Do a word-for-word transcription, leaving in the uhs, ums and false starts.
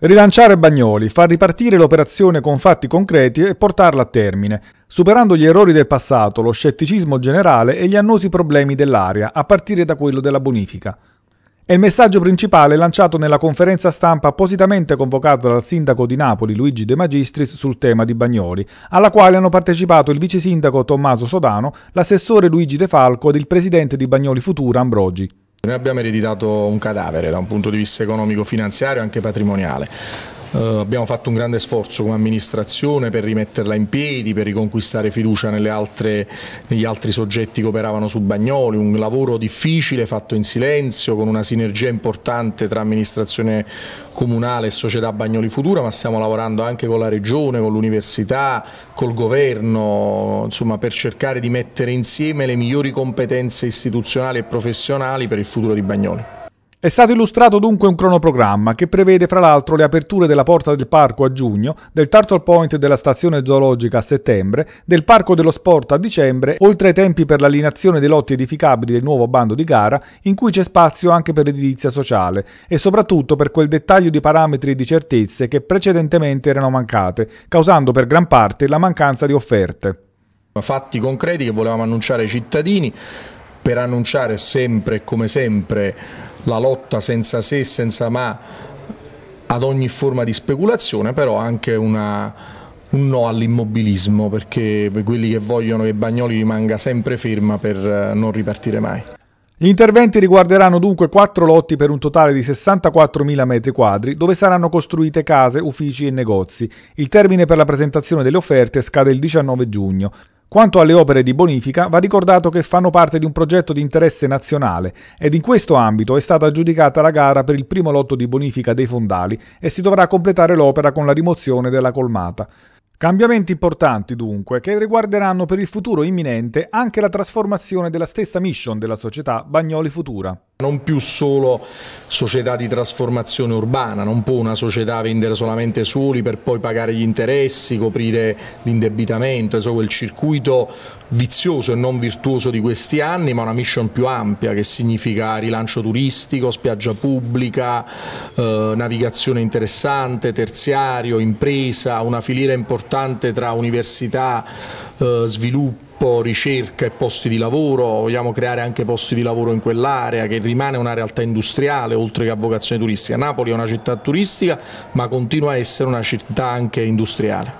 Rilanciare Bagnoli, far ripartire l'operazione con fatti concreti e portarla a termine, superando gli errori del passato, lo scetticismo generale e gli annosi problemi dell'area, a partire da quello della bonifica. È il messaggio principale lanciato nella conferenza stampa appositamente convocata dal sindaco di Napoli Luigi De Magistris sul tema di Bagnoli, alla quale hanno partecipato il vice sindaco Tommaso Sodano, l'assessore Luigi De Falco ed il presidente di Bagnoli Futura Ambrogi. Noi abbiamo ereditato un cadavere da un punto di vista economico-finanziario e anche patrimoniale. Uh, abbiamo fatto un grande sforzo come amministrazione per rimetterla in piedi, per riconquistare fiducia nelle altre, negli altri soggetti che operavano su Bagnoli, un lavoro difficile fatto in silenzio con una sinergia importante tra amministrazione comunale e società Bagnoli Futura, ma stiamo lavorando anche con la regione, con l'università, col governo, insomma, per cercare di mettere insieme le migliori competenze istituzionali e professionali per il futuro di Bagnoli. È stato illustrato dunque un cronoprogramma che prevede fra l'altro le aperture della Porta del Parco a giugno, del Turtle Point della stazione zoologica a settembre, del Parco dello Sport a dicembre, oltre ai tempi per l'allineazione dei lotti edificabili del nuovo bando di gara, in cui c'è spazio anche per l'edilizia sociale e soprattutto per quel dettaglio di parametri e di certezze che precedentemente erano mancate, causando per gran parte la mancanza di offerte. Fatti concreti che volevamo annunciare ai cittadini, per annunciare sempre e come sempre la lotta senza se e senza ma ad ogni forma di speculazione, però anche una, un no all'immobilismo, perché per quelli che vogliono che Bagnoli rimanga sempre ferma per non ripartire mai. Gli interventi riguarderanno dunque quattro lotti per un totale di sessantaquattromila metri quadri, dove saranno costruite case, uffici e negozi. Il termine per la presentazione delle offerte scade il diciannove giugno. Quanto alle opere di bonifica, va ricordato che fanno parte di un progetto di interesse nazionale ed in questo ambito è stata aggiudicata la gara per il primo lotto di bonifica dei fondali e si dovrà completare l'opera con la rimozione della colmata. Cambiamenti importanti dunque che riguarderanno per il futuro imminente anche la trasformazione della stessa mission della società Bagnoli Futura. Non più solo società di trasformazione urbana, non può una società vendere solamente soli per poi pagare gli interessi, coprire l'indebitamento, quel circuito vizioso e non virtuoso di questi anni, ma una mission più ampia che significa rilancio turistico, spiaggia pubblica, eh, navigazione interessante, terziario, impresa, una filiera importante tra università, eh, sviluppo, ricerca e posti di lavoro. Vogliamo creare anche posti di lavoro in quell'area che rimane una realtà industriale oltre che a vocazione turistica. Napoli è una città turistica ma continua a essere una città anche industriale.